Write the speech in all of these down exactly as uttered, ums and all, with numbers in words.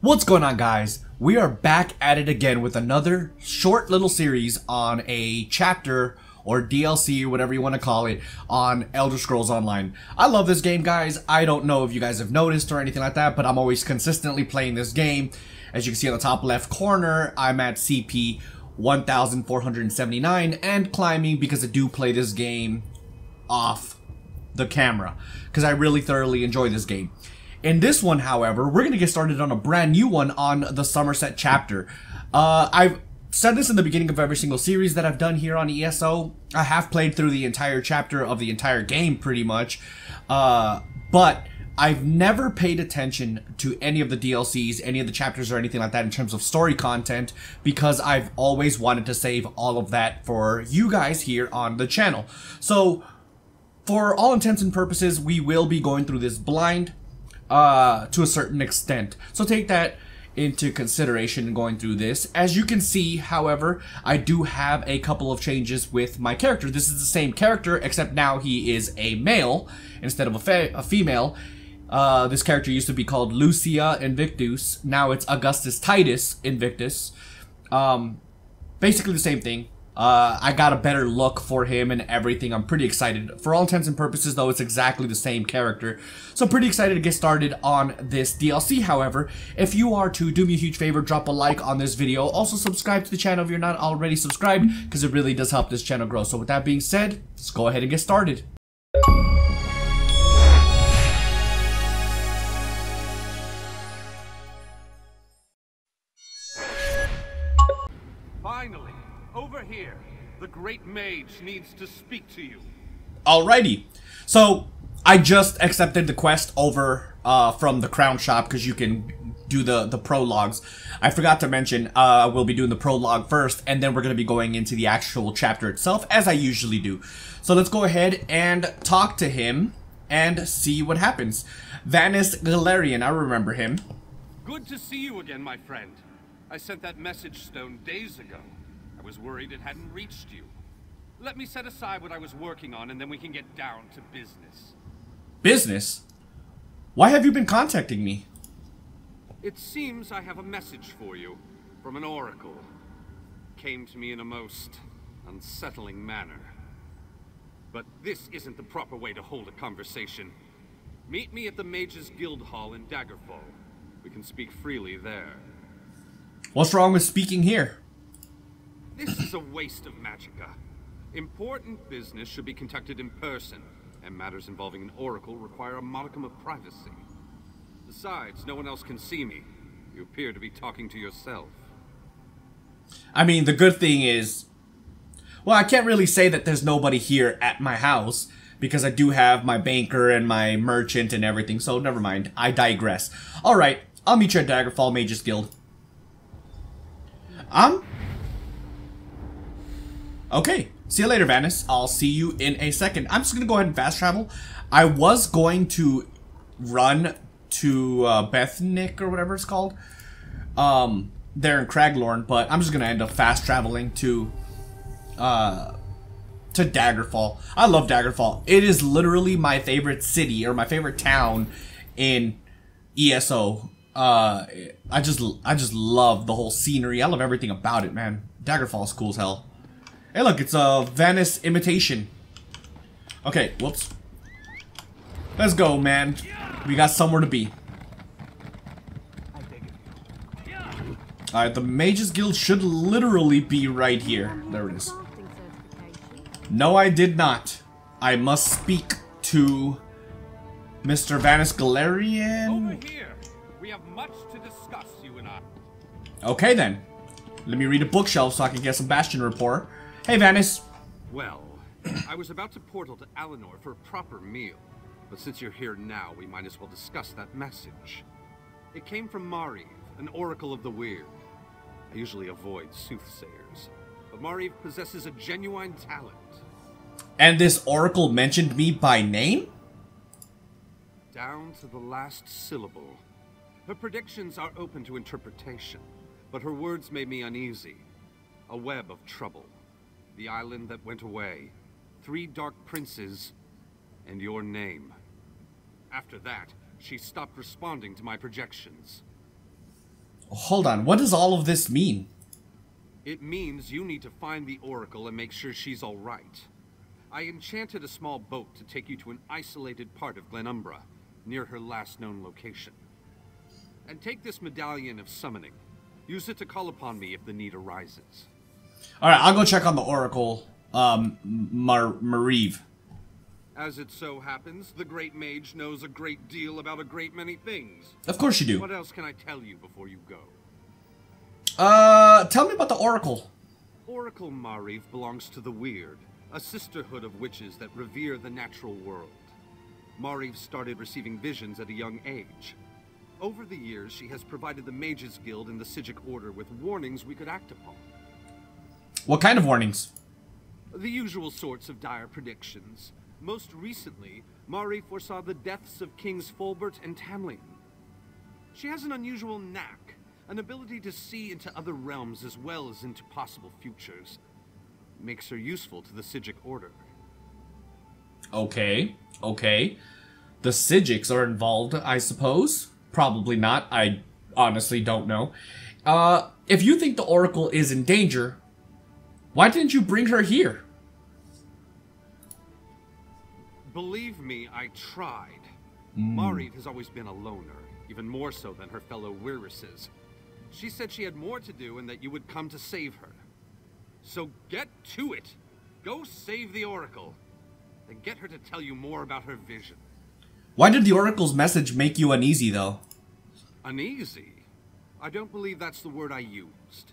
What's going on, guys? We are back at it again with another short little series on a chapter or D L C, whatever you want to call it, on Elder Scrolls Online. I love this game, guys. I don't know if you guys have noticed or anything like that, but I'm always consistently playing this game. As you can see on the top left corner, I'm at C P one thousand four hundred seventy-nine and climbing because I do play this game off the camera because I really thoroughly enjoy this game. In this one, however, we're going to get started on a brand new one on the Summerset chapter. Uh, I've said this in the beginning of every single series that I've done here on E S O. I have played through the entire chapter of the entire game, pretty much. Uh, but I've never paid attention to any of the D L Cs, any of the chapters, or anything like that in terms of story content, because I've always wanted to save all of that for you guys here on the channel. So, for all intents and purposes, we will be going through this blind Uh, to a certain extent. So take that into consideration going through this. As you can see, however, I do have a couple of changes with my character. This is the same character, except now he is a male instead of a, fe a female. Uh, this character used to be called Lucia Invictus. Now it's Augustus Titus Invictus. Um, basically the same thing. Uh, I got a better look for him and everything. I'm pretty excited. For all intents and purposes, though, it's exactly the same character. So pretty excited to get started on this D L C. However, if you are too, do me a huge favor, drop a like on this video. Also, subscribe to the channel if you're not already subscribed, because it really does help this channel grow. So with that being said, let's go ahead and get started. The great mage needs to speak to you. Alrighty. So, I just accepted the quest over uh, from the crown shop because you can do the, the prologues. I forgot to mention, uh, we'll be doing the prologue first, and then we're going to be going into the actual chapter itself, as I usually do. So, let's go ahead and talk to him and see what happens. Vanus Galerion, I remember him. Good to see you again, my friend. I sent that message stone days ago. I was worried it hadn't reached you. Let me set aside what I was working on, and then we can get down to business. Business? Why have you been contacting me? It seems I have a message for you from an oracle. Came to me in a most unsettling manner. But this isn't the proper way to hold a conversation. Meet me at the Mage's Guild Hall in Daggerfall. We can speak freely there. What's wrong with speaking here? This is a waste of magicka. Important business should be conducted in person, and matters involving an oracle require a modicum of privacy. Besides, no one else can see me. You appear to be talking to yourself. I mean, the good thing is... Well, I can't really say that there's nobody here at my house, because I do have my banker and my merchant and everything, so never mind. I digress. Alright, I'll meet you at Daggerfall Mage's Guild. I'm... Okay, see you later, Vanus. I'll see you in a second. I'm just going to go ahead and fast travel. I was going to run to uh, Bethnic or whatever it's called. Um, there in Craglorn, but I'm just going to end up fast traveling to, uh, to Daggerfall. I love Daggerfall. It is literally my favorite city or my favorite town in E S O. Uh, I just, I just love the whole scenery. I love everything about it, man. Daggerfall is cool as hell. Hey, look, it's a Vanus imitation. Okay, whoops. Let's go, man. We got somewhere to be. Alright, the Mage's Guild should literally be right here. There it is. No, I did not. I must speak to Mister Vanus Galerion. Over here. We have much to discuss, you and I. Okay, then. Let me read a bookshelf so I can get some Bastion rapport. Hey, Vanus. Well, I was about to portal to Alinor for a proper meal, but since you're here now, we might as well discuss that message. It came from Mariv, an oracle of the weird. I usually avoid soothsayers, but Mariv possesses a genuine talent. And this oracle mentioned me by name? Down to the last syllable. Her predictions are open to interpretation, but her words made me uneasy. A web of trouble. The island that went away, three dark princes, and your name. After that, she stopped responding to my projections. Hold on, what does all of this mean? It means you need to find the Oracle and make sure she's all right. I enchanted a small boat to take you to an isolated part of Glenumbra, near her last known location. And take this medallion of summoning. Use it to call upon me if the need arises. Alright, I'll go check on the Oracle, um, Mariv. As it so happens, the Great Mage knows a great deal about a great many things. Of course you do. What else can I tell you before you go? Uh, tell me about the Oracle. Oracle Mariv belongs to the Weird, a sisterhood of witches that revere the natural world. Mariv started receiving visions at a young age. Over the years, she has provided the Mage's Guild and the Psijic Order with warnings we could act upon. What kind of warnings? The usual sorts of dire predictions. Most recently, Mariv foresaw the deaths of Kings Fulbert and Tamlin. She has an unusual knack, an ability to see into other realms as well as into possible futures. Makes her useful to the Psijic Order. Okay, okay. The Psijics are involved, I suppose? Probably not. I honestly don't know. Uh, if you think the Oracle is in danger, why didn't you bring her here? Believe me, I tried. Mm. Mariv has always been a loner, even more so than her fellow Wyruses. She said she had more to do and that you would come to save her. So get to it. Go save the Oracle. And get her to tell you more about her vision. Why did the Oracle's message make you uneasy, though? Uneasy? I don't believe that's the word I used.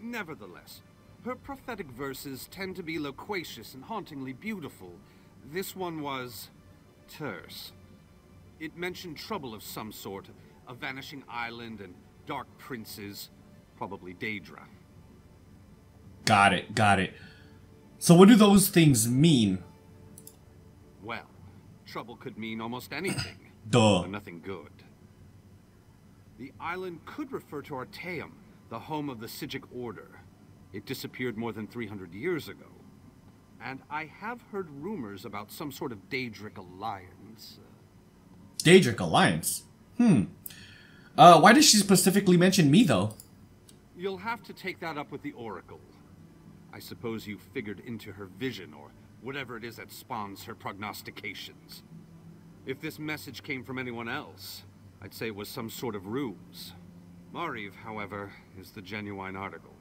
Nevertheless, her prophetic verses tend to be loquacious and hauntingly beautiful. This one was terse. It mentioned trouble of some sort, a vanishing island and dark princes, probably Daedra. Got it, got it. So what do those things mean? Well, trouble could mean almost anything. Duh. But nothing good. The island could refer to Artaeum, the home of the Psijic Order. It disappeared more than three hundred years ago. And I have heard rumors about some sort of Daedric alliance. Daedric alliance? Hmm. Uh, why did she specifically mention me, though? You'll have to take that up with the Oracle. I suppose you figured into her vision, or whatever it is that spawns her prognostications. If this message came from anyone else, I'd say it was some sort of ruse. Mariv, however, is the genuine article.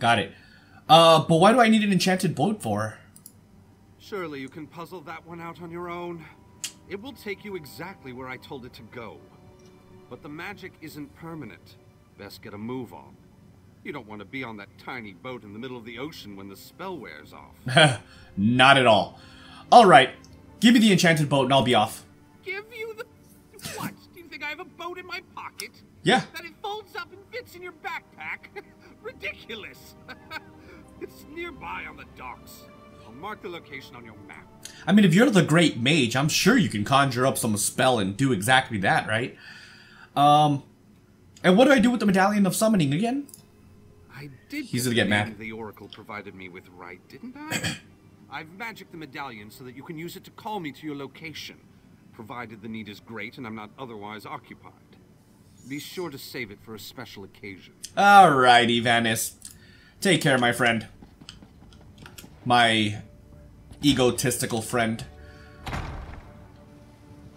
Got it. Uh, but why do I need an enchanted boat for? Surely you can puzzle that one out on your own. It will take you exactly where I told it to go. But the magic isn't permanent. Best get a move on. You don't want to be on that tiny boat in the middle of the ocean when the spell wears off. Not at all. All right, give me the enchanted boat and I'll be off. Give you the... What? Do you think I have a boat in my pocket? Yeah. That it folds up and fits in your backpack? Ridiculous. It's nearby on the docks. I'll mark the location on your map. I mean, if you're the Great Mage, I'm sure you can conjure up some spell and do exactly that, right? Um, and what do I do with the Medallion of Summoning again? I did. He's gonna get mad. The Oracle provided me with, right, didn't I? I've magicked the medallion so that you can use it to call me to your location, provided the need is great and I'm not otherwise occupied. Be sure to save it for a special occasion. All righty, Vanus. Take care, my friend. My egotistical friend.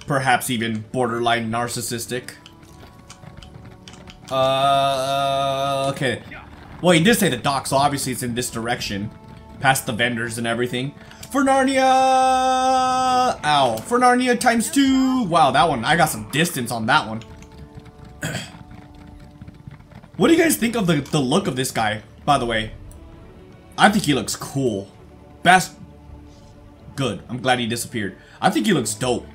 Perhaps even borderline narcissistic. Uh, okay. Well, he did say the dock, so obviously it's in this direction. Past the vendors and everything. For Narnia! Ow. For Narnia times two! Wow, that one. I got some distance on that one. What do you guys think of the, the look of this guy, by the way? I think he looks cool. Best. Good. I'm glad he disappeared. I think he looks dope.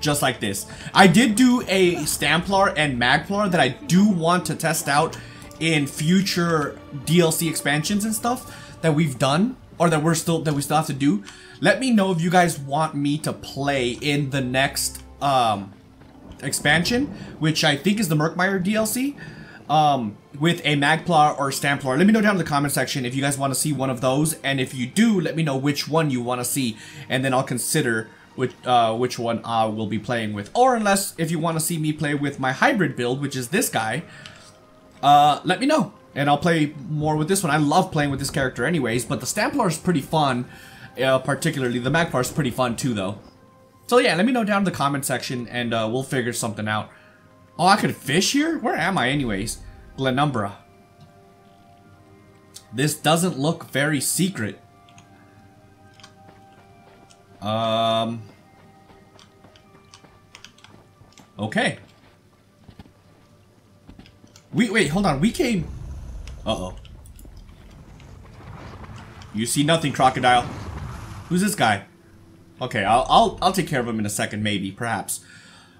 Just like this. I did do a Stamplar and Magplar that I do want to test out in future D L C expansions and stuff that we've done, or that we're still that we still have to do. Let me know if you guys want me to play in the next um, expansion, which I think is the Murkmire D L C, um, with a Magplar or Stamplar. Let me know down in the comment section if you guys want to see one of those, and if you do, let me know which one you want to see, and then I'll consider which uh, which one I will be playing with. Or unless if you want to see me play with my hybrid build, which is this guy, uh, let me know. And I'll play more with this one. I love playing with this character anyways, but the Stamplar is pretty fun, uh, particularly. The Magpar is pretty fun too, though. So yeah, let me know down in the comment section, and uh, we'll figure something out. Oh, I could fish here? Where am I anyways? Glenumbra. This doesn't look very secret. Um. Okay. We- wait, hold on, we came... Uh-oh. You see nothing, crocodile. Who's this guy? Okay, I'll, I'll, I'll take care of him in a second, maybe, perhaps.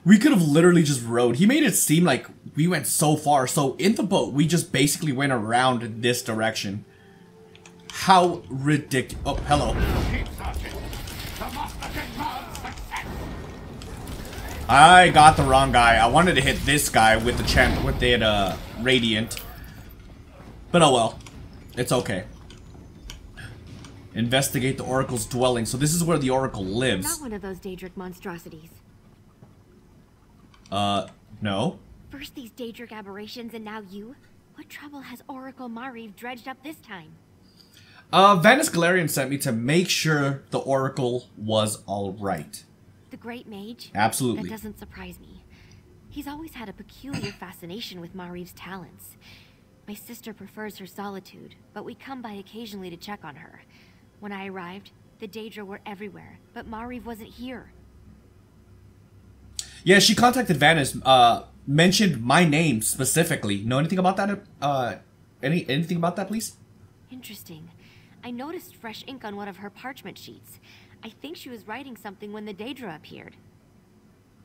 We could have literally just rode. He made it seem like we went so far, so in the boat, we just basically went around this direction. How ridiculous. Oh, hello. I got the wrong guy. I wanted to hit this guy with the champ with the uh, Radiant. But oh well. It's okay. Investigate the Oracle's dwelling. So this is where the Oracle lives. Not one of those Daedric monstrosities. Uh, no. First these Daedric aberrations and now you? What trouble has Oracle Mariv dredged up this time? Uh, Vanus Galerion sent me to make sure the Oracle was alright. The great mage? Absolutely. That doesn't surprise me. He's always had a peculiar fascination with Maarev's talents. My sister prefers her solitude, but we come by occasionally to check on her. When I arrived, the Daedra were everywhere, but Maarev wasn't here. Yeah, she contacted Vanus, uh, mentioned my name specifically. Know anything about that? Uh, any anything about that, please? Interesting. I noticed fresh ink on one of her parchment sheets. I think she was writing something when the Daedra appeared.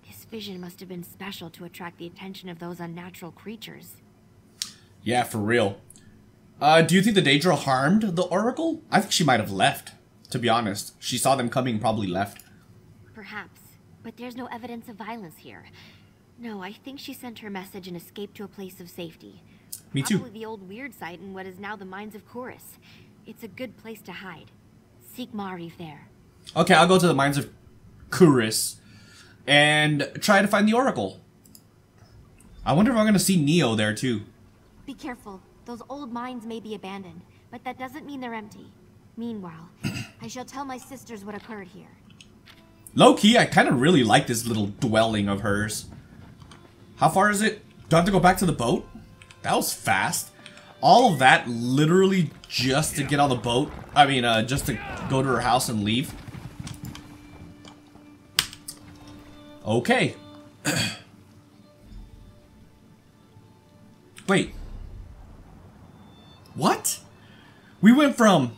This vision must have been special to attract the attention of those unnatural creatures. Yeah, for real. Uh, do you think the Daedra harmed the Oracle? I think she might have left, to be honest. She saw them coming and probably left. Perhaps, but there's no evidence of violence here. No, I think she sent her message and escaped to a place of safety. Me too. Probably the old Weird site in what is now the Mines of Khuras. It's a good place to hide. Seek Maarev there. Okay, I'll go to the Mines of Khuras and try to find the Oracle. I wonder if I'm going to see Neo there, too. Be careful. Those old mines may be abandoned, but that doesn't mean they're empty. Meanwhile, I shall tell my sisters what occurred here. Low-key, I kind of really like this little dwelling of hers. How far is it? Do I have to go back to the boat? That was fast. All of that literally just to get on the boat. I mean, uh, just to go to her house and leave. Okay. Wait. What? We went from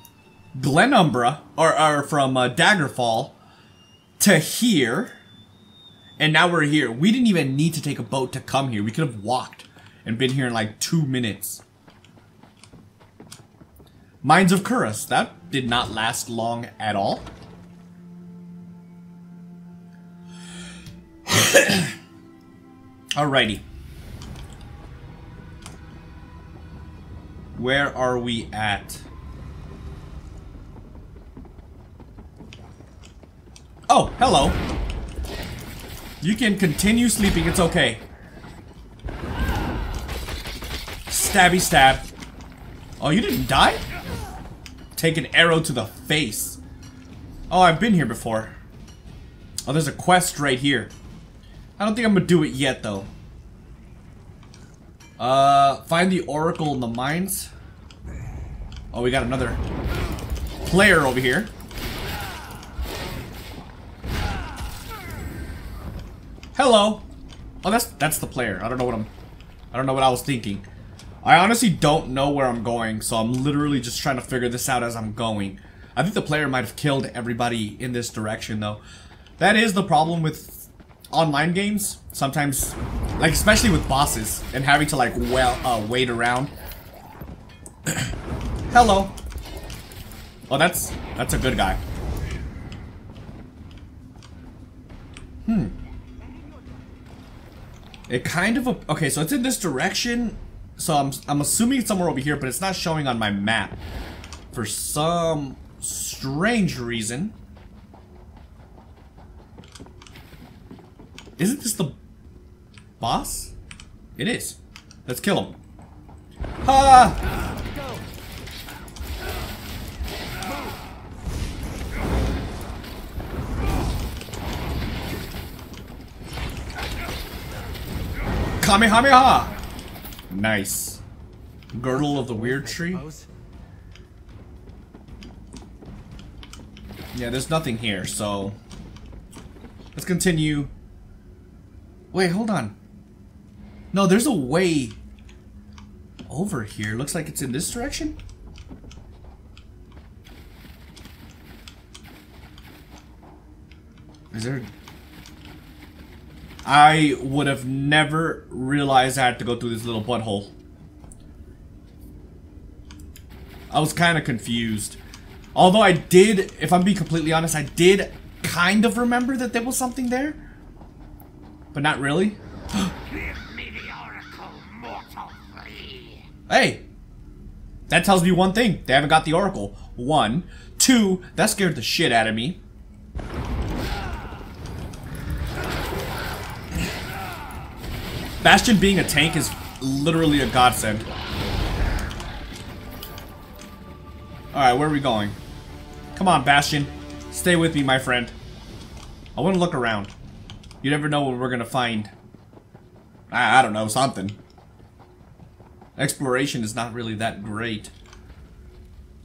Glenumbra, or, or from uh, Daggerfall, to here, and now we're here. We didn't even need to take a boat to come here. We could have walked and been here in like two minutes. Mines of Khuras. That did not last long at all. Alrighty. Where are we at? Oh, hello. You can continue sleeping, it's okay. Stabby stab. Oh, you didn't die? Take an arrow to the face. Oh, I've been here before. Oh, there's a quest right here. I don't think I'm gonna do it yet, though. Uh, find the Oracle in the mines. Oh, we got another player over here. Hello. Oh, that's that's the player. I don't know what I'm. I don't know what I was thinking. I honestly don't know where I'm going, so I'm literally just trying to figure this out as I'm going. I think the player might have killed everybody in this direction, though. That is the problem with online games sometimes. Like, especially with bosses, and having to, like, well, uh, wait around. Hello. Oh, that's, that's a good guy. Hmm. It kind of, a, okay, so it's in this direction, so I'm, I'm assuming it's somewhere over here, but it's not showing on my map. For some strange reason. Isn't this the boss? It is. Let's kill him. Ha! Kamehameha! Nice. Girdle of the Weird Tree. Yeah, there's nothing here, so... Let's continue. Wait, hold on. No, there's a way over here. Looks like it's in this direction. Is there... I would have never realized I had to go through this little butthole. I was kind of confused. Although I did, if I'm being completely honest, I did kind of remember that there was something there. But not really. Hey! That tells me one thing. They haven't got the Oracle. One. Two, that scared the shit out of me. Bastion being a tank is literally a godsend. Alright, where are we going? Come on, Bastion. Stay with me, my friend. I want to look around. You never know what we're going to find. I, I don't know, something. Exploration is not really that great.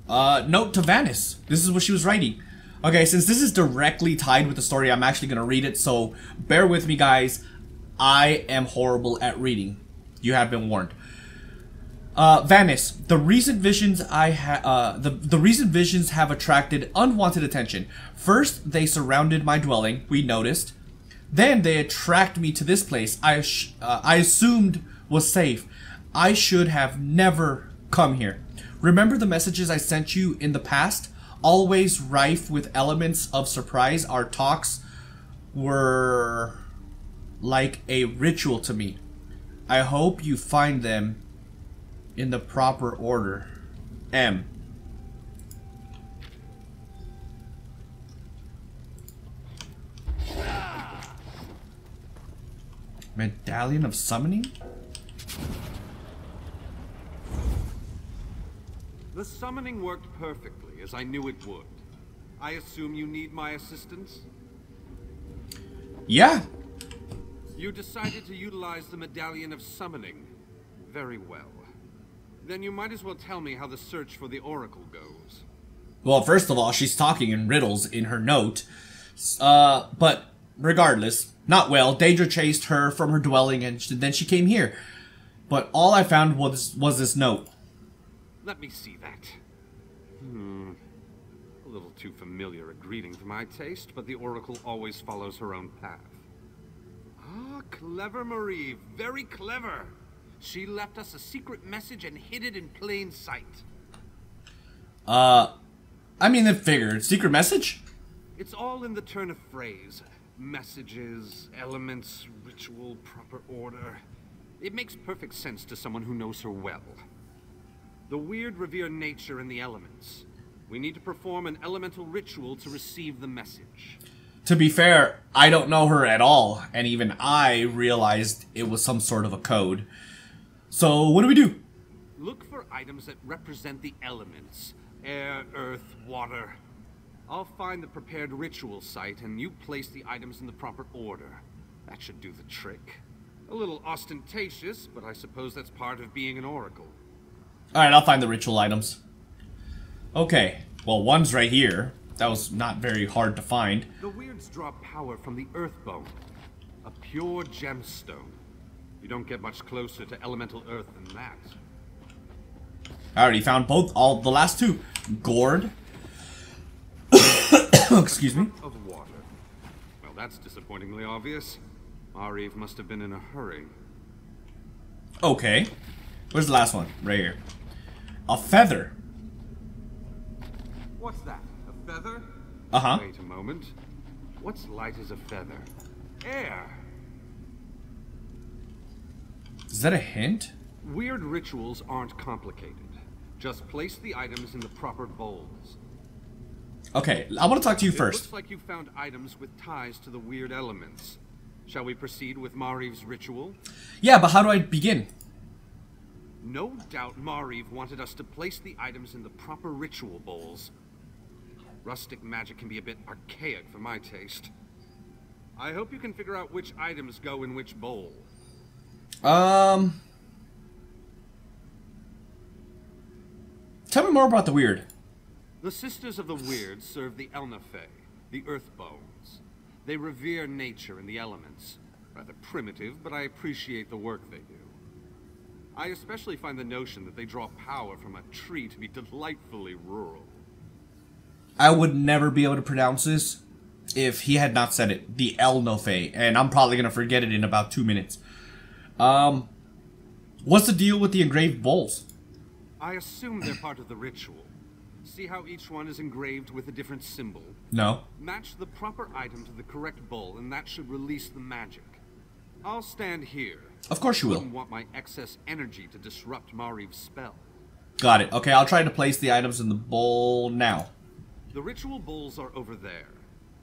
Uh, note to Vanus. This is what she was writing. Okay, since this is directly tied with the story, I'm actually going to read it, so bear with me, guys. I am horrible at reading. You have been warned. Uh, Vanus, the recent visions I ha uh, the, the recent visions have attracted unwanted attention. First, they surrounded my dwelling, we noticed. Then they attract me to this place I, sh uh, I assumed was safe. I should have never come here. Remember the messages I sent you in the past? Always rife with elements of surprise, our talks were like a ritual to me. I hope you find them in the proper order. M. Medallion of Summoning? The summoning worked perfectly, as I knew it would. I assume you need my assistance? Yeah. You decided to utilize the Medallion of Summoning. Very well. Then you might as well tell me how the search for the Oracle goes. Well, first of all, she's talking in riddles in her note. Uh, but regardless, not well. Daedra chased her from her dwelling and then she came here. But all I found was, was this note. Let me see that. Hmm. A little too familiar a greeting for my taste, but the Oracle always follows her own path. Ah, clever Mariv. Very clever. She left us a secret message and hid it in plain sight. Uh, I mean, it figured. Secret message? It's all in the turn of phrase. Messages, elements, ritual, proper order. It makes perfect sense to someone who knows her well. The Weird revere nature and the elements. We need to perform an elemental ritual to receive the message. To be fair, I don't know her at all, and even I realized it was some sort of a code. So, what do we do? Look for items that represent the elements. Air, earth, water. I'll find the prepared ritual site, and you place the items in the proper order. That should do the trick. A little ostentatious, but I suppose that's part of being an oracle. Alright, I'll find the ritual items. Okay. Well, one's right here. That was not very hard to find. The Weirds draw power from the Earthbone. A pure gemstone. You don't get much closer to elemental earth than that. I already found both, all the last two. Gourd. Excuse me. Of water. Well, that's disappointingly obvious. Mariv must have been in a hurry. Okay. Where's the last one? Right here. A feather. What's that? A feather? Uh-huh. Wait a moment. What's light as a feather? Air. Is that a hint? Weird rituals aren't complicated. Just place the items in the proper bowls. Okay, I want to talk to you first. It looks like you found items with ties to the weird elements. Shall we proceed with Maarev's ritual? Yeah, but how do I begin? No doubt Maarev wanted us to place the items in the proper ritual bowls. Rustic magic can be a bit archaic for my taste. I hope you can figure out which items go in which bowl. Um... Tell me more about the Weird. The Sisters of the Weird serve the Elnafe, the Earth Bones. They revere nature and the elements. Rather primitive, but I appreciate the work they do. I especially find the notion that they draw power from a tree to be delightfully rural. I would never be able to pronounce this if he had not said it. The Elnafe, and I'm probably going to forget it in about two minutes. Um, what's the deal with the engraved bowls? I assume they're part of the ritual. See how each one is engraved with a different symbol? No. Match the proper item to the correct bowl, and that should release the magic. I'll stand here. Of course you will. I don't want my excess energy to disrupt Maarev's spell. Got it. Okay, I'll try to place the items in the bowl now. The ritual bowls are over there.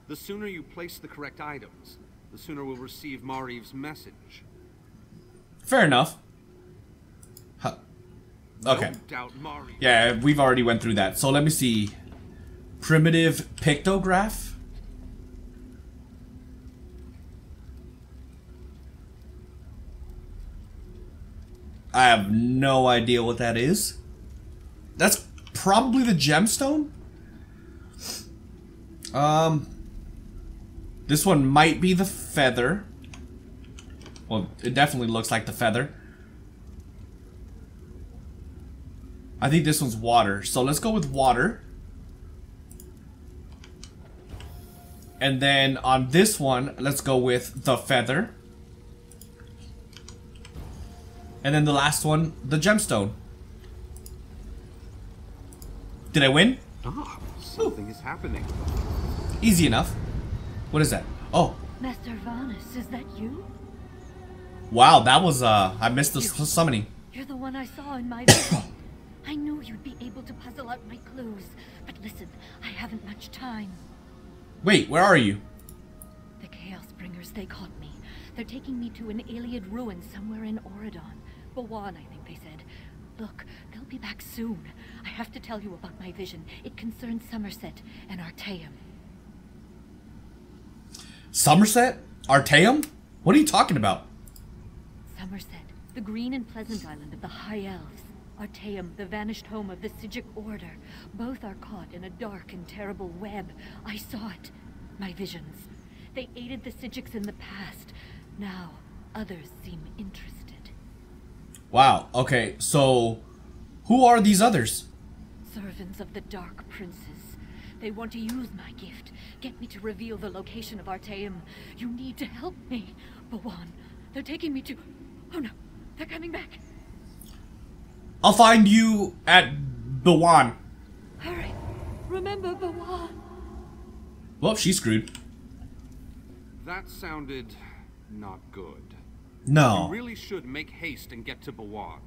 The sooner you place the correct items, the sooner we'll receive Maarev's message. Fair enough. Huh. Okay. Yeah, we've already went through that. So let me see. Primitive pictograph. I have no idea what that is. That's probably the gemstone. Um, this one might be the feather. Well, it definitely looks like the feather. I think this one's water. So let's go with water. And then on this one, let's go with the feather. And then the last one, the gemstone. Did I win? Ah, something Ooh. is happening. Easy enough. What is that? Oh. Master Vanus, is that you? Wow, that was, uh, I missed the you're, summoning. You're the one I saw in my vision. I knew you'd be able to puzzle out my clues, but listen, I haven't much time. Wait, where are you? The Chaos Bringers, they caught me. They're taking me to an alien ruin somewhere in Auridon. Bawan, I think they said. Look, they'll be back soon. I have to tell you about my vision. It concerns Summerset and Artaeum. Summerset? Artaeum? What are you talking about? Summerset, the green and pleasant island of the High Elves. Artaeum, the vanished home of the Psijic Order. Both are caught in a dark and terrible web. I saw it. My visions. They aided the Psijics in the past. Now, others seem interested. Wow. Okay, so who are these others? Servants of the Dark Princes. They want to use my gift. Get me to reveal the location of Artaeum. You need to help me, Bawan. They're taking me to... Oh no, they're coming back. I'll find you at Bawan. Hurry. Remember Bawan. Well, she's screwed. That sounded not good. No. You really should make haste and get to Bawan.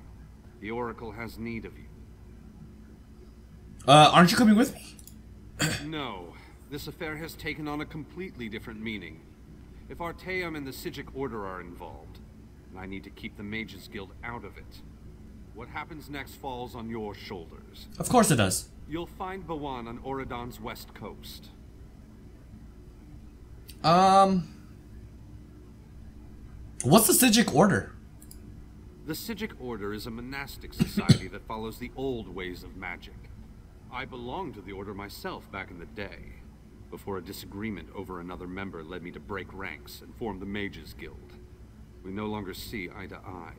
The Oracle has need of you. Uh, aren't you coming with me? No. This affair has taken on a completely different meaning. If Artaeum and the Psijic Order are involved, and I need to keep the Mage's Guild out of it. What happens next falls on your shoulders. Of course it does. You'll find Bawan on Auridon's west coast. Um... What's the Psijic Order? The Psijic Order is a monastic society that follows the old ways of magic. I belonged to the order myself back in the day, before a disagreement over another member led me to break ranks and form the Mage's Guild. We no longer see eye to eye.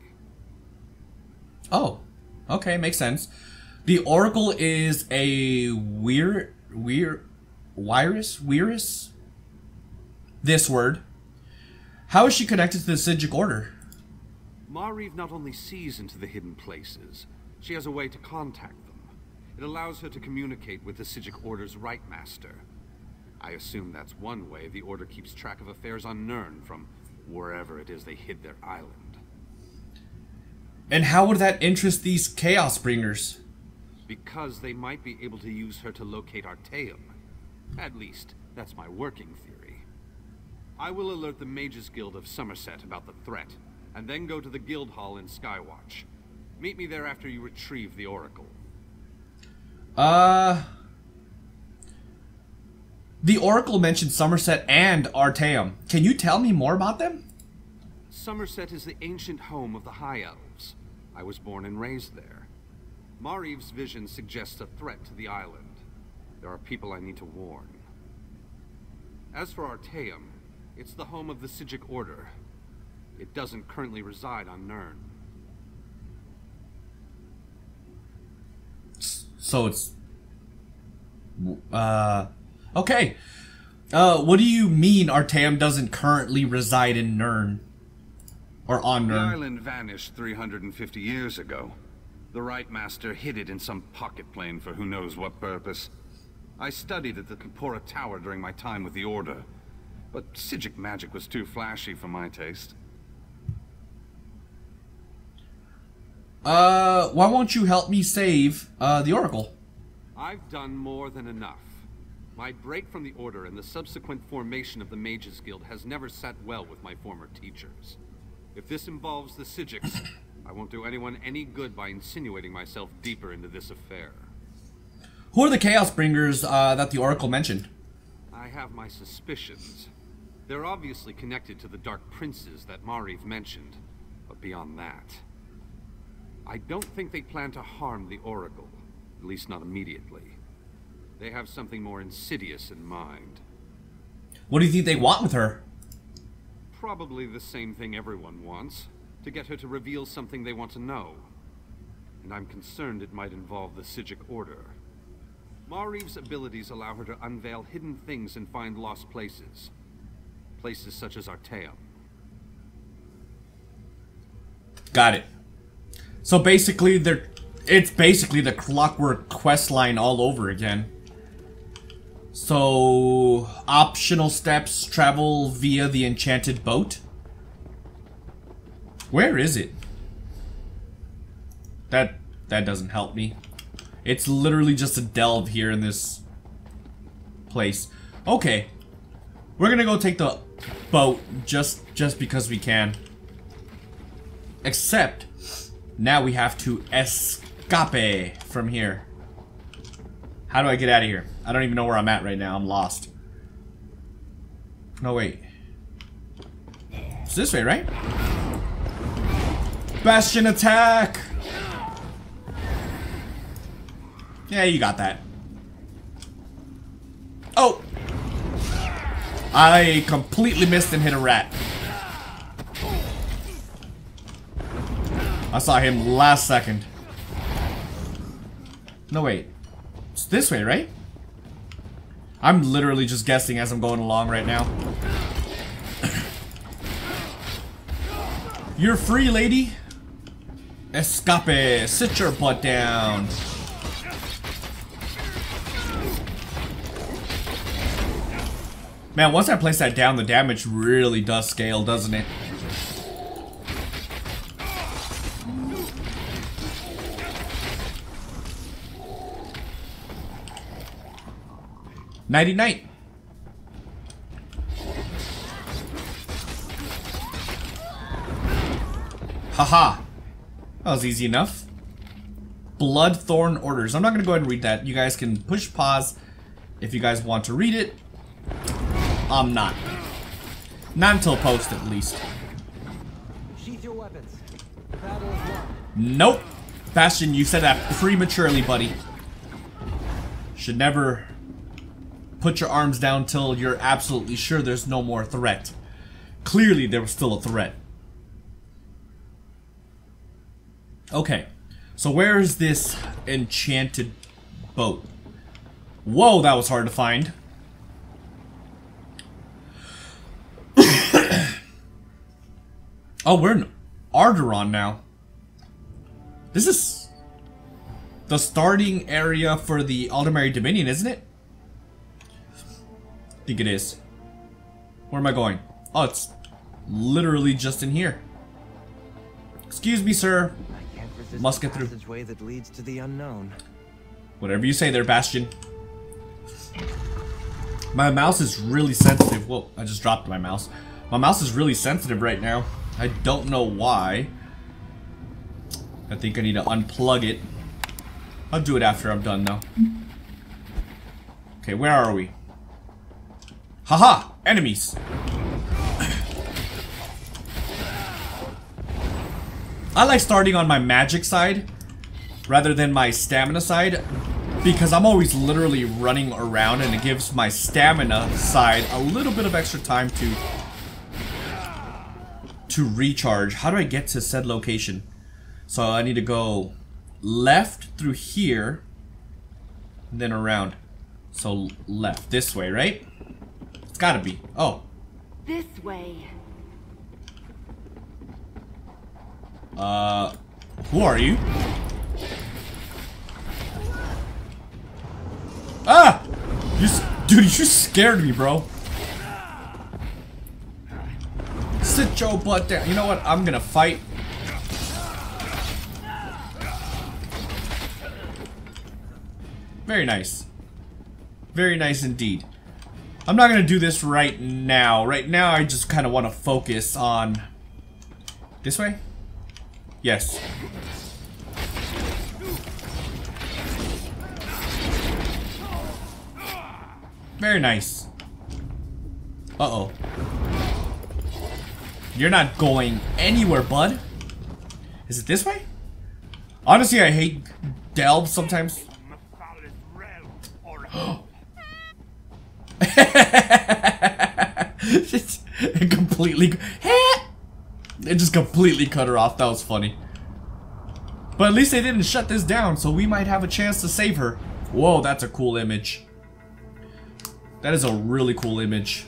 Oh, okay, makes sense. The Oracle is a weird, weird, Wyrus, Wyrus. This word. How is she connected to the Psijic Order? Maarev not only sees into the hidden places, she has a way to contact them. It allows her to communicate with the Psijic Order's Right Master. I assume that's one way the Order keeps track of affairs on Nirn from wherever it is they hid their island. And how would that interest these Chaos Bringers? Because they might be able to use her to locate Artaeum. At least, that's my working theory. I will alert the Mage's Guild of Summerset about the threat, and then go to the Guild Hall in Skywatch. Meet me there after you retrieve the Oracle. Uh... The Oracle mentioned Summerset and Artaeum. Can you tell me more about them? Summerset is the ancient home of the High Elves. I was born and raised there. Maarev's vision suggests a threat to the island. There are people I need to warn. As for Artaeum, it's the home of the Psijic Order. It doesn't currently reside on Nirn. So it's... Uh... Okay, uh, what do you mean Artaeum doesn't currently reside in Nirn? Or on Nirn? The island vanished three hundred fifty years ago. The Rite Master hid it in some pocket plane for who knows what purpose. I studied at the Kupora Tower during my time with the Order, but Psijic magic was too flashy for my taste. Uh, why won't you help me save, uh, the Oracle? I've done more than enough. My break from the Order and the subsequent formation of the Mages Guild has never sat well with my former teachers. If this involves the Psijics, I won't do anyone any good by insinuating myself deeper into this affair. Who are the Chaos Bringers uh, that the Oracle mentioned? I have my suspicions. They're obviously connected to the Dark Princes that Mariv mentioned, but beyond that, I don't think they plan to harm the Oracle, at least not immediately. They have something more insidious in mind. What do you think they want with her? Probably the same thing everyone wants. To get her to reveal something they want to know. And I'm concerned it might involve the Psijic Order. Maarev's abilities allow her to unveil hidden things and find lost places. Places such as Artaeum. Got it. So basically, they're... It's basically the Clockwork questline all over again. So, optional steps, travel via the enchanted boat. Where is it? That that doesn't help me. It's literally just a delve here in this place. Okay. We're gonna go take the boat just just because we can. Except now we have to escape from here. How do I get out of here? I don't even know where I'm at right now. I'm lost. No, wait. It's this way, right? Bastion attack! Yeah, you got that. Oh! I completely missed and hit a rat. I saw him last second. No, wait. It's this way, right? I'm literally just guessing as I'm going along right now. You're free, lady. Escape, sit your butt down. Man, once I place that down, the damage really does scale, doesn't it? Nighty night. Haha. That was easy enough. Bloodthorn Orders. I'm not gonna go ahead and read that. You guys can push pause if you guys want to read it. I'm not. Not until post, at least. Sheath your weapons. Battle is won. Nope. Bastion, you said that prematurely, buddy. Should never put your arms down till you're absolutely sure there's no more threat. Clearly there was still a threat. Okay. So where is this enchanted boat? Whoa, that was hard to find. Oh, we're in Arderon now. This is the starting area for the Aldmeri Dominion, isn't it? I think it is. Where am I going? Oh, it's literally just in here. Excuse me, sir. I can't resist. Must get through. Passageway that leads to the unknown. Whatever you say there, Bastion. My mouse is really sensitive. Whoa, I just dropped my mouse. My mouse is really sensitive right now. I don't know why. I think I need to unplug it. I'll do it after I'm done though. Okay, where are we? Haha! Enemies! I like starting on my magic side rather than my stamina side, because I'm always literally running around and it gives my stamina side a little bit of extra time to to recharge. How do I get to said location? So I need to go left through here, then around. So left this way, right? It's gotta be. Oh. This way. Uh, who are you? Ah! You, dude, you scared me, bro. Sit your butt down. You know what? I'm gonna fight. Very nice. Very nice indeed. I'm not gonna do this right now. Right now, I just kind of want to focus on... This way? Yes. Very nice. Uh-oh. You're not going anywhere, bud. Is it this way? Honestly, I hate delve sometimes. It completely... It just completely cut her off. That was funny. But at least they didn't shut this down, so we might have a chance to save her. Whoa, that's a cool image. That is a really cool image.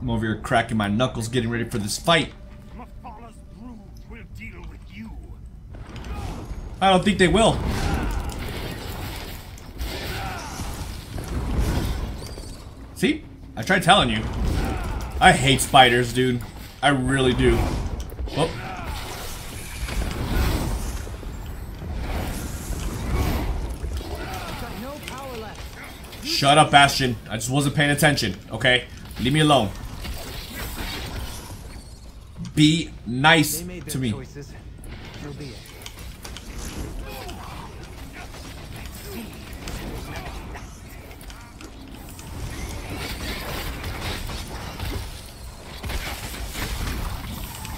I'm over here cracking my knuckles, getting ready for this fight. I don't think they will. See? I tried telling you. I hate spiders, dude. I really do. Whoop. Shut up, Bastion. I just wasn't paying attention, okay? Leave me alone. Be nice to me.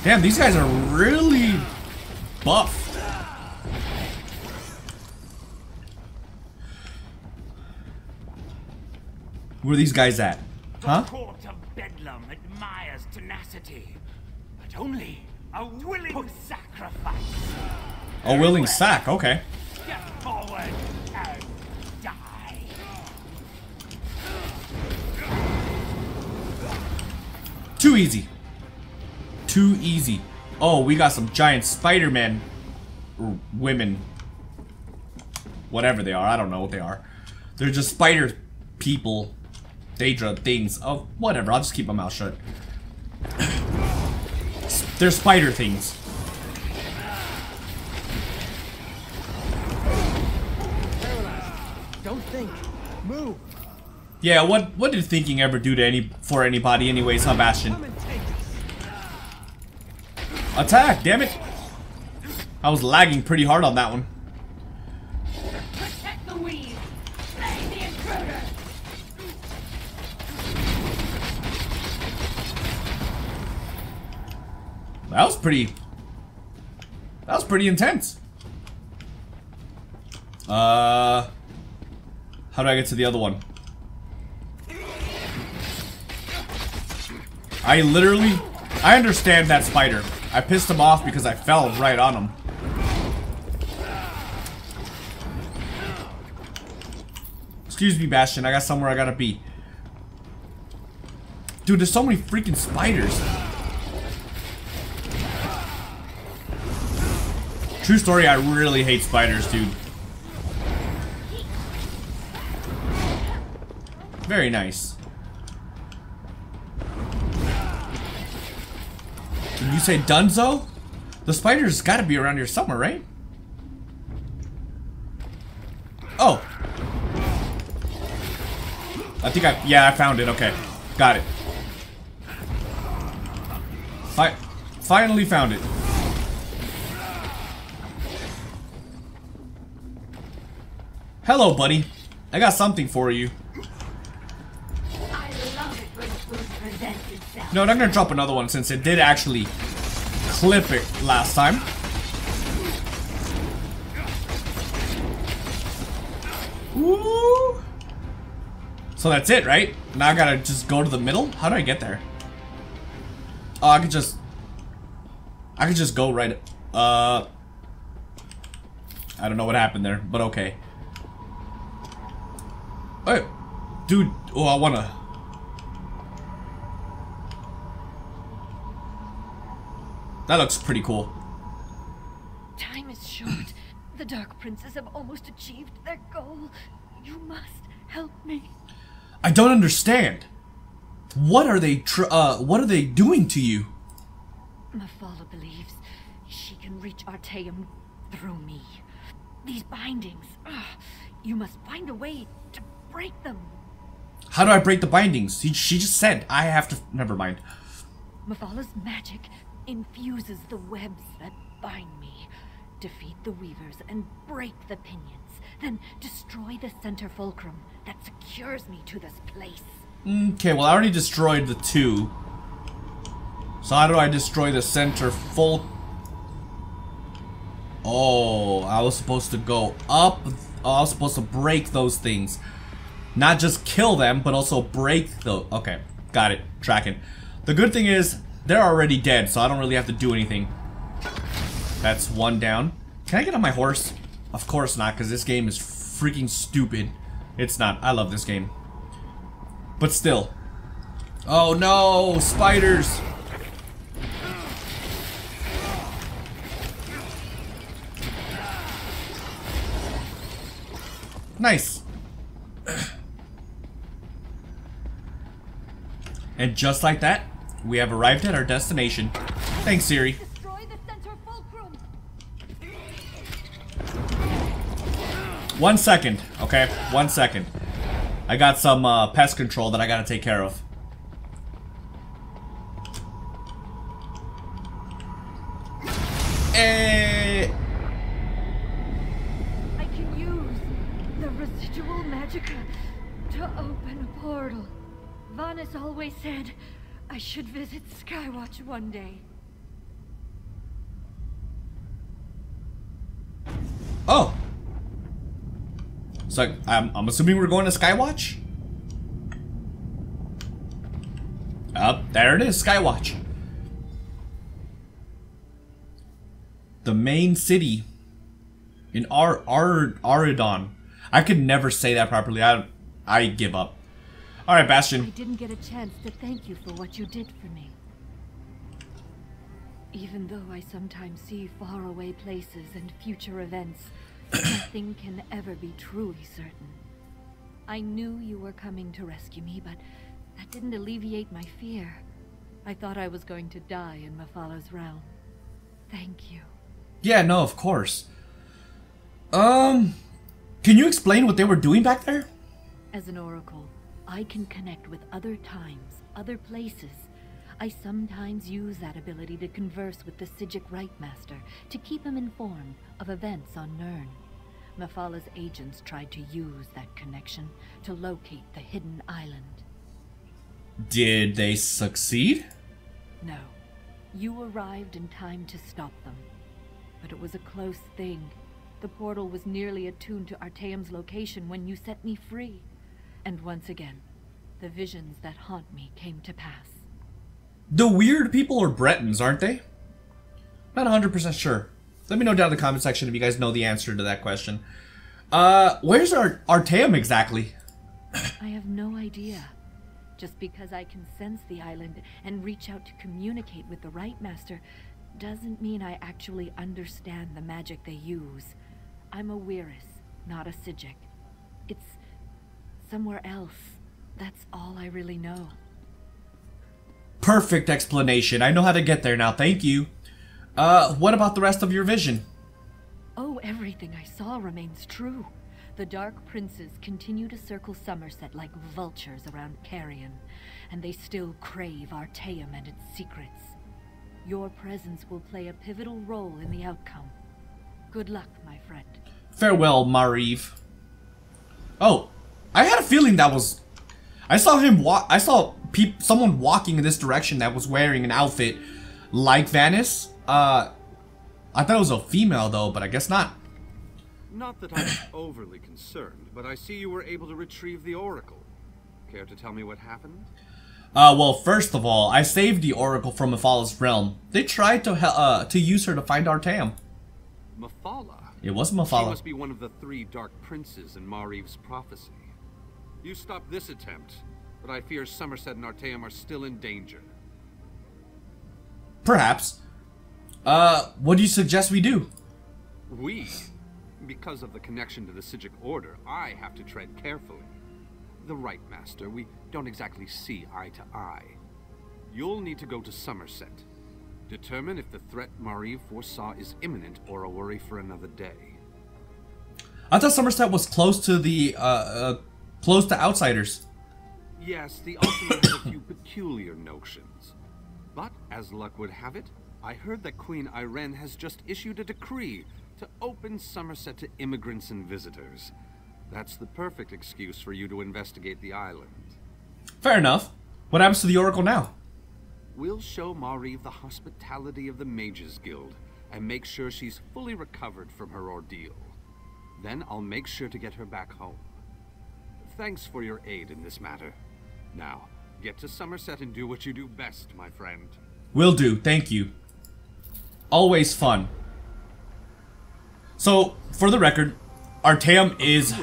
Damn, these guys are really buff. Where are these guys at? Huh? The court of Bedlam admires tenacity, but only a willing sacrifice. A willing sack, okay. Step forward and die. Too easy. Too easy. Oh, we got some giant Spider-Man or women. Whatever they are, I don't know what they are. They're just spider people. Daedra things. Oh, whatever. I'll just keep my mouth shut. They're spider things. Don't think. Move. Yeah, what what did thinking ever do to any for anybody anyways, huh, Bastion? Attack, damn it! I was lagging pretty hard on that one. Protect the weave. Slay the intruder. That was pretty. That was pretty intense. Uh, how do I get to the other one? I literally, I understand that spider. I pissed him off because I fell right on him. Excuse me, Bastion. I got somewhere I gotta be. Dude, there's so many freaking spiders. True story, I really hate spiders, dude. Very nice. Did you say Dunzo? The spider's gotta be around here somewhere, right? Oh! I think I... Yeah, I found it. Okay. Got it. I finally found it. Hello, buddy. I got something for you. I love it when food presents itself. No, I'm not gonna drop another one since it did actually clip it last time. Ooh. So that's it, right? Now I gotta just go to the middle? How do I get there? Oh, I could just... I could just go right... Uh... I don't know what happened there, but okay. Hey, dude, oh, I wanna... That looks pretty cool. Time is short. The Dark Princes have almost achieved their goal. You must help me. I don't understand. What are they tr uh, what are they doing to you? Mephala believes she can reach Artaeum through me. These bindings, ugh, you must find a way to break them. How do I break the bindings? She, she just said I have to... Never mind. Mephala's magic infuses the webs that bind me. Defeat the weavers and break the pinions. Then destroy the center fulcrum that secures me to this place. Okay, well, I already destroyed the two. So how do I destroy the center full... Oh, I was supposed to go up. Oh, I was supposed to break those things. Not just kill them, but also break the... Okay, got it. Tracking. The good thing is, they're already dead, so I don't really have to do anything. That's one down. Can I get on my horse? Of course not, because this game is freaking stupid. It's not. I love this game. But still. Oh no! Spiders! Nice! And just like that, we have arrived at our destination. Thanks, Siri. Destroy the center fulcrum. One second, okay? One second. I got some uh, pest control that I gotta take care of. Eh. I can use the residual magicka to open a portal. Vanus always said I should visit Skywatch one day. Oh. So I'm, I'm assuming we're going to Skywatch? Up, oh, there it is, Skywatch. The main city in Ar Ar Auridon. I could never say that properly. I I give up. All right, Bastion. I didn't get a chance to thank you for what you did for me. Even though I sometimes see faraway places and future events, nothing can ever be truly certain. I knew you were coming to rescue me, but that didn't alleviate my fear. I thought I was going to die in Mephala's realm. Thank you. Yeah, no, of course. Um, can you explain what they were doing back there? As an oracle, I can connect with other times, other places. I sometimes use that ability to converse with the Psijic Rite Master to keep him informed of events on Nirn. Mephala's agents tried to use that connection to locate the hidden island. Did they succeed? No. You arrived in time to stop them. But it was a close thing. The portal was nearly attuned to Artaeum's location when you set me free. And once again, the visions that haunt me came to pass. The weird people are Bretons, aren't they? Not one hundred percent sure. Let me know down in the comment section if you guys know the answer to that question. Uh, where's our Artaeum exactly? I have no idea. Just because I can sense the island and reach out to communicate with the Rite Master doesn't mean I actually understand the magic they use. I'm a Wyrus, not a Psijic. It's somewhere else. That's all I really know. Perfect explanation. I know how to get there now. Thank you. Uh, what about the rest of your vision? Oh, everything I saw remains true. The Dark Princes continue to circle Summerset like vultures around carrion, and they still crave Artaeum and its secrets. Your presence will play a pivotal role in the outcome. Good luck, my friend. Farewell, Mariv. Oh, I had a feeling that was... I saw him walk... I saw peop someone walking in this direction that was wearing an outfit like Vanus. Uh, I thought it was a female, though, but I guess not. Not that I'm overly concerned, but I see you were able to retrieve the Oracle. Care to tell me what happened? Uh, well, first of all, I saved the Oracle from Mephala's realm. They tried to uh, to use her to find Artaeum. Mephala? It was Mephala. She must be one of the three Dark Princes in Maarev's prophecy. You stopped this attempt, but I fear Summerset and Artaeum are still in danger. Perhaps. Uh, what do you suggest we do? We? Because of the connection to the Psijic Order, I have to tread carefully. The right, Master. We don't exactly see eye to eye. You'll need to go to Summerset. Determine if the threat Mariv foresaw is imminent or a worry for another day. I thought Summerset was close to the, uh, uh close to outsiders. Yes, the ultimate has a few peculiar notions. But, as luck would have it, I heard that Queen Irene has just issued a decree to open Summerset to immigrants and visitors. That's the perfect excuse for you to investigate the island. Fair enough. What happens to the Oracle now? We'll show Mariv the hospitality of the Mage's Guild and make sure she's fully recovered from her ordeal. Then I'll make sure to get her back home. Thanks for your aid in this matter. Now, get to Summerset and do what you do best, my friend. Will do, thank you. Always fun. So, for the record, Artaeum is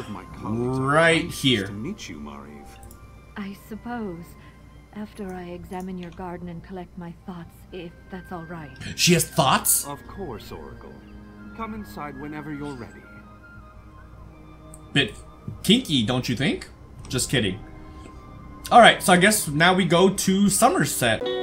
right here. I suppose, after I examine your garden and collect my thoughts, if that's all right. She has thoughts? Of course, Oracle. Come inside whenever you're ready. Bit kinky, don't you think? Just kidding. Alright, so I guess now we go to Summerset.